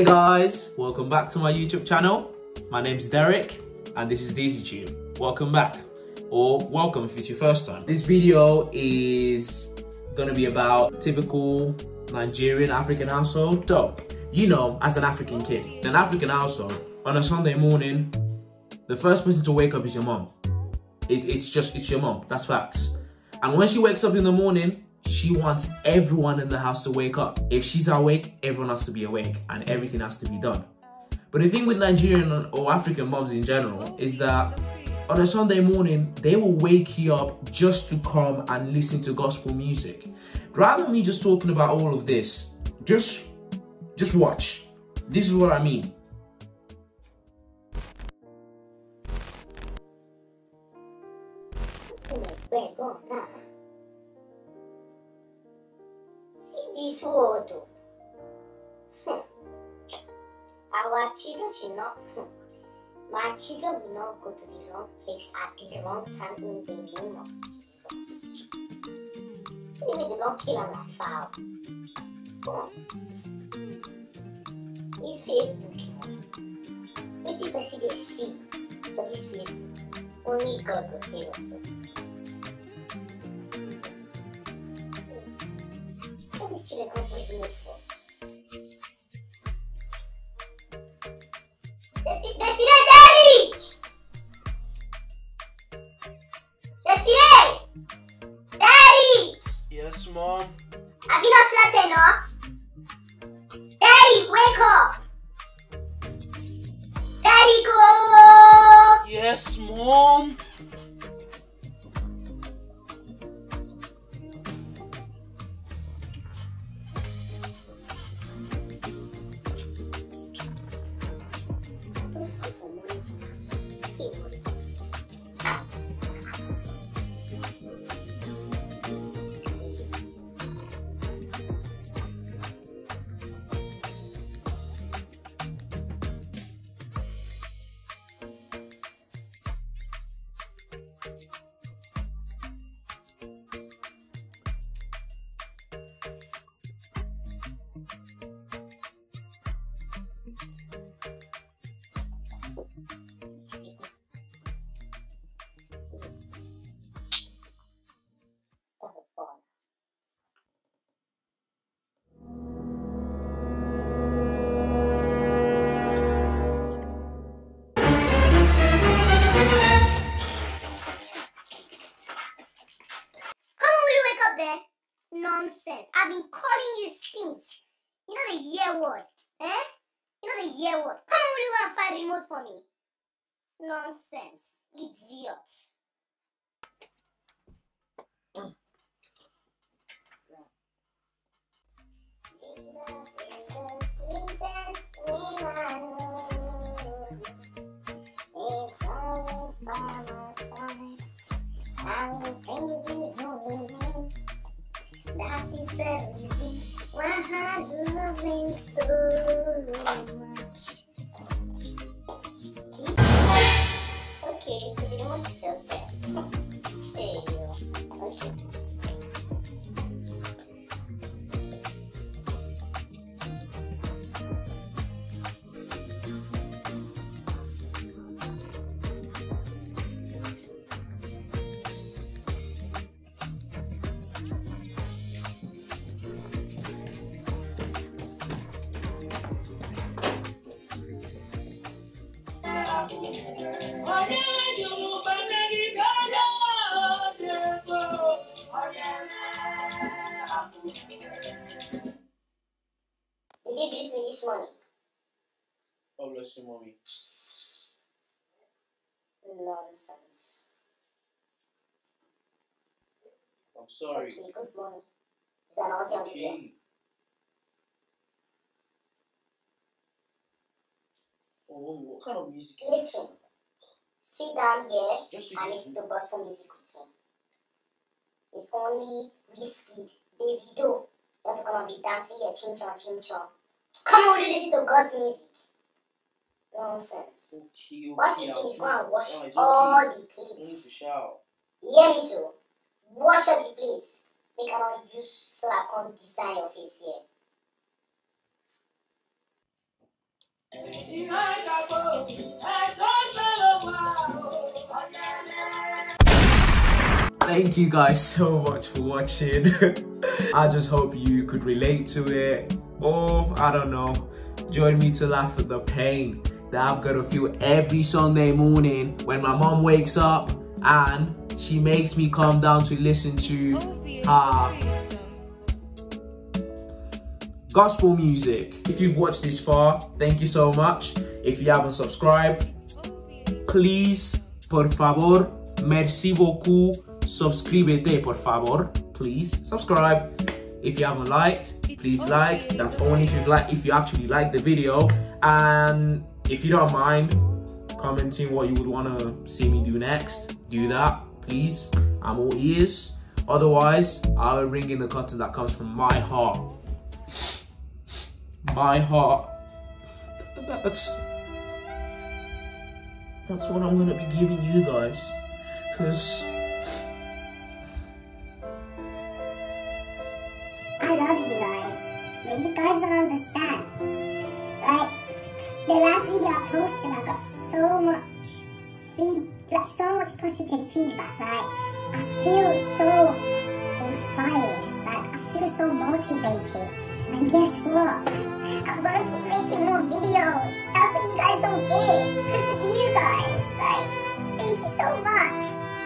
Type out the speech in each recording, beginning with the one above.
Hey guys, welcome back to my YouTube channel. My name's Derek and this is DezeTube. Welcome back, or welcome if it's your first time. This video is gonna be about typical Nigerian African household. So, you know, as an African kid, in an African household, on a Sunday morning, the first person to wake up is your mom. It's your mom, that's facts. And when she wakes up in the morning, she wants everyone in the house to wake up. If she's awake, everyone has to be awake and everything has to be done. But the thing with Nigerian or African moms in general is that on a Sunday morning, they will wake you up just to come and listen to gospel music. Rather than me just talking about all of this, just watch. This is what I mean. This world, our children should not, my children will not go to the wrong place at the wrong time in the name of Jesus. So they will not kill and foul. This Facebook, what people see they see, but this Facebook, only God will save us. Children come for the for. Desiree, Derek! Desiree! Derek! Yes, mom? Have you not slept enough? Derek, wake up! Derek, go! Yes, mom? Nonsense. I've been calling you since. You know the year word. Eh? You know the year word. Come on, you want to find remote for me? Nonsense. Idiot. Jesus is the sweetest thing I know. He's always by my side. I'm crazy for me. That is the reason why I love him so much. Okay, so the remote is just there. There you go. Okay. This morning. God bless you, mommy. Nonsense. I'm sorry. Okay, good morning. Then I'll tell you. Okay. Oh, what kind of music? Listen. Sit down here and listen to gospel music with me. It's only risky. Davido. You're not gonna be dancing here, ching chong, ching chong. Come on, listen to God's music. Nonsense. Okay, what you think is going to wash all the plates? Hear me so. Wash all the plates. Make all you slap on design of his here. Thank you guys so much for watching. I just hope you could relate to it, or I don't know, join me to laugh at the pain that I've got to feel every Sunday morning when my mom wakes up and she makes me calm down to listen to gospel music. If you've watched this far, thank you so much. If you haven't subscribed, please, por favor, merci beaucoup, subscríbete, por favor, please subscribe. If you haven't liked, please like. That's only if you've liked, if you actually like the video. And if you don't mind commenting what you would want to see me do next, do that, please. I'm all ears. Otherwise, I will bring in the content that comes from my heart. My heart. That's what I'm gonna be giving you guys, because I love you guys. Like, you guys don't understand. Like, the last video I posted, I got so much positive feedback. Like, I feel so inspired. Like, I feel so motivated. And guess what? I'm gonna keep making more videos. That's what you guys don't get, because of you guys. Like, thank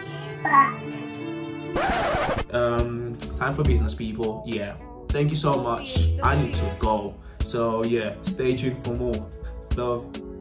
you so much. But time for business, people. Yeah. Thank you so much. I need to go. So yeah, stay tuned for more. Love.